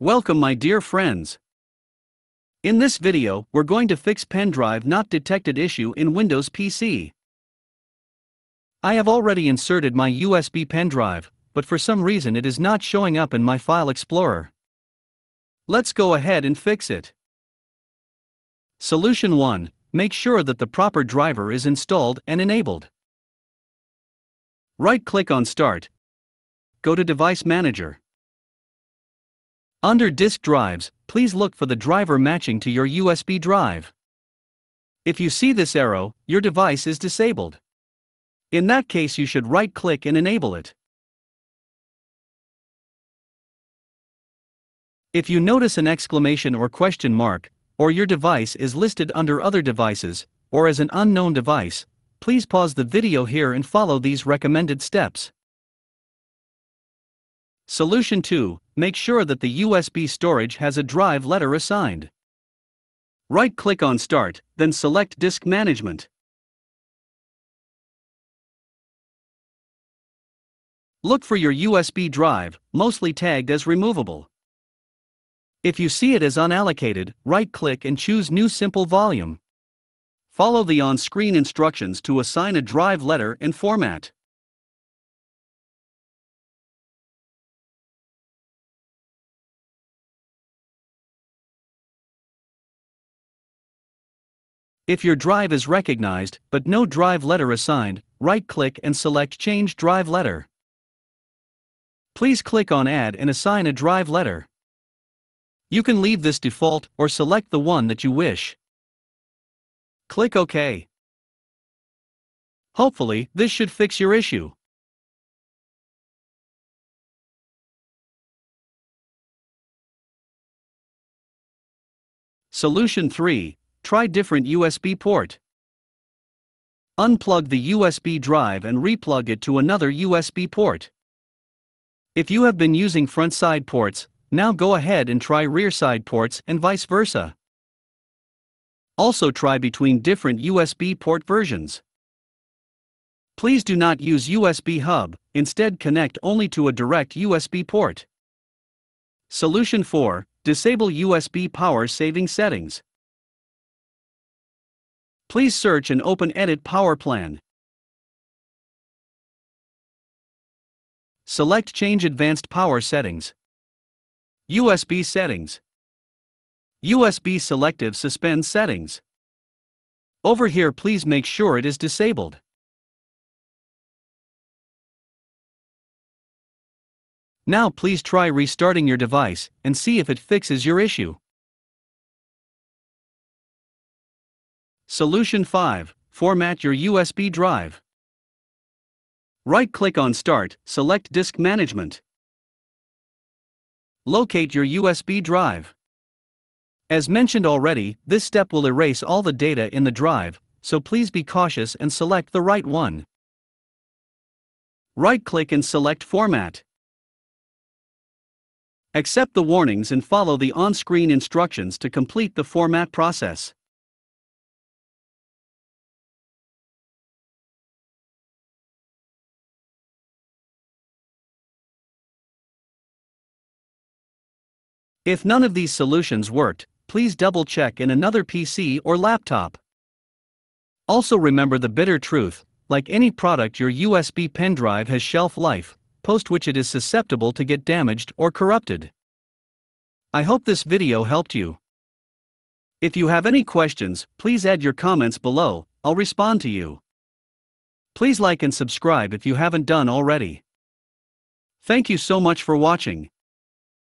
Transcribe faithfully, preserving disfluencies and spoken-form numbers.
Welcome my dear friends. In this video, we're going to fix Pendrive not detected issue in Windows P C. I have already inserted my U S B pendrive, but for some reason it is not showing up in my File Explorer. Let's go ahead and fix it. Solution one. Make sure that the proper driver is installed and enabled. Right-click on Start. Go to Device Manager. Under Disk Drives, please look for the driver matching to your U S B drive. If you see this arrow, your device is disabled. In that case, you should right-click and enable it. If you notice an exclamation or question mark, or your device is listed under Other Devices, or as an unknown device, please pause the video here and follow these recommended steps. Solution two. Make sure that the U S B storage has a drive letter assigned. Right-click on Start, then select Disk Management. Look for your U S B drive, mostly tagged as removable. If you see it as unallocated, right-click and choose New Simple Volume. Follow the on-screen instructions to assign a drive letter and format. If your drive is recognized, but no drive letter assigned, right-click and select Change Drive Letter. Please click on Add and assign a drive letter. You can leave this default or select the one that you wish. Click OK. Hopefully, this should fix your issue. Solution three. Try different U S B port. Unplug the U S B drive and replug it to another U S B port. If you have been using front side ports, now go ahead and try rear side ports and vice versa. Also try between different U S B port versions. Please do not use U S B hub, instead connect only to a direct U S B port. Solution four. Disable U S B power saving settings. Please search and open Edit Power Plan. Select Change Advanced Power Settings. U S B Settings. U S B Selective Suspend Settings. Over here, please make sure it is disabled. Now please try restarting your device and see if it fixes your issue. Solution five. Format your U S B drive. Right-click on Start, select Disk Management. Locate your U S B drive. As mentioned already, this step will erase all the data in the drive, so please be cautious and select the right one. Right-click and select Format. Accept the warnings and follow the on-screen instructions to complete the format process. If none of these solutions worked, please double-check in another P C or laptop. Also remember the bitter truth, like any product, your U S B pendrive has shelf life, post which it is susceptible to get damaged or corrupted. I hope this video helped you. If you have any questions, please add your comments below, I'll respond to you. Please like and subscribe if you haven't done already. Thank you so much for watching.